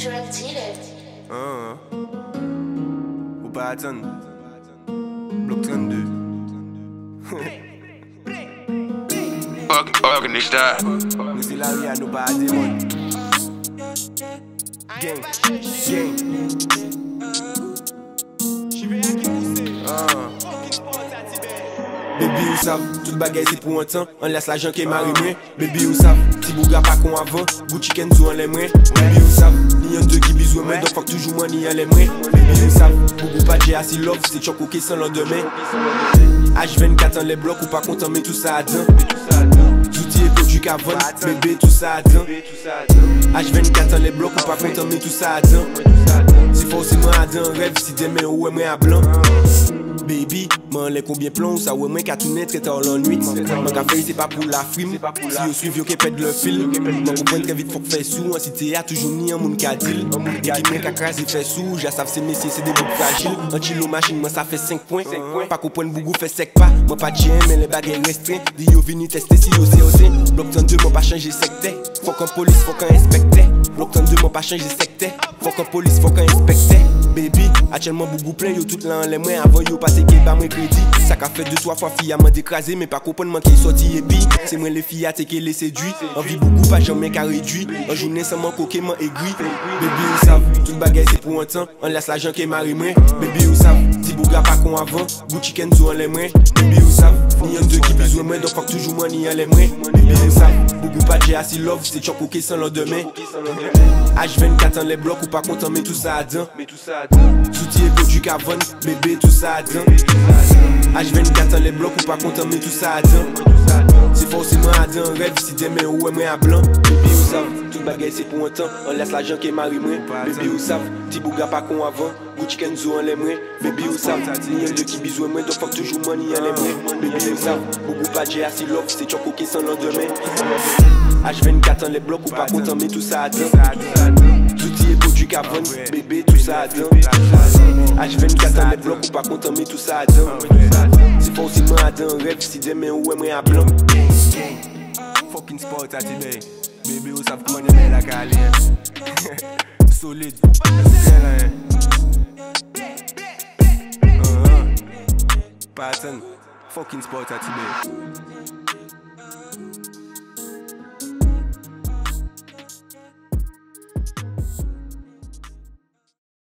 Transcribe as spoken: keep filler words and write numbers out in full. contracted. Ah, ou pas attendre. Bloc trente-deux. Organiste. Nous c'est là où il y a nos pas à démon. Gang, gang. Ah. Baby ou sav, tout bagay c'est pour un temps, on laisse la jan qui marimé. Baby ou sav, ti bouga pas qu'on avant, gout chicken sou en l'aimerait. Baby ou sav, ni un deux qui bisou main, donc fuck toujours moi ni en l'aimerait. Baby ou sav, boubou pas j'ai assis love, c'est choc ok sans lendemain. H vingt-quatre en les blocs ou pas content mais tout ça attend. Tout y est pour du cavon, bébé tout ça attend. H vingt-quatre en les blocs ou pas content mais tout ça attend. Si forcément attend, rêve si demain ou aimerait à blanc. Baby, m'en l'ai combien plomb, ça ou moins qu'à tourner très tard l'ennui. Mon café c'est pas pour la frime, si on suit yo qui pète le film. M'en comprenne très vite faut que fait sous, en cité a toujours ni un moun qu'à deal. Qui m'en qu'à craser fait sous, j'la savent c'est messieurs c'est des bouts fragiles. Un chilo machine, moi ça fait cinq points, pas comprendre bougou fait sec pas. Moi pas de mais les bagages restreints, dis yo vini tester si yo c'est osé. Bloc trente-deux, moi pas changer secteur, faut qu'en police, faut qu'en inspecteur. Bloc trente-deux, moi pas changer secteur, faut qu'en police, faut qu'en inspecteur. Baby, actuellement bougou plein, yo tout là en les mains avant yo passer. C'est pas mon crédit, ça qu'a fait deux trois fois fille à m'en décraser, mais pas comprendre qui sorti et puis c'est moi les filles à te qui les séduit. Envie beaucoup pas jamais qu'à réduit, en journée sans m'en coquet m'en aiguille. Baby ou sav, tout bagay c'est pour un temps, on laisse la jan qui marimé. Baby ou sav, ti bouga pas qu'on avant, gout chicken sou en l'aimerait. Baby ou sav, ni un deux qui bisou moi, donc fuck toujours moi ni en l'aimerait. Baby ou sav, bougou pas j'ai assis love, c'est choc ok sans lendemain. H vingt-quatre en les blocs ou pas content mais tout ça attend. Soutien pour du cavon, bébé tout ça attend. H vingt-quatre en les blocs ou pas content mais tout ça attend. C'est forcément attend, rêve si demain ou aimerait à blanc. Baby ou sav, tout bagay c'est pour un temps, on laisse la jan qui marimé. Baby ou sav, ti bouga pas qu'on avant, gout chicken zou en l'aimerait. Baby ou sav, ni un de qui bisou moi, donc fuck toujours moi ni en l'aimerait. Baby ou sav, bougou pas j'ai assis love, c'est choc ok sans lendemain. H vingt-quatre en les blocs ou pas content mais tout ça attend. Tout y est pour du cavon, bébé tout ça attend. H vingt-quatre dans les blocs ou pas content mais tout ça attend. C'est pas aussi moi attend, rêve si demain ou aimerait à blanc. Fucking sport à Tibé, bébé ou savent qu'on aimait la galère. Solide, Pattern, fucking sport à Tibé.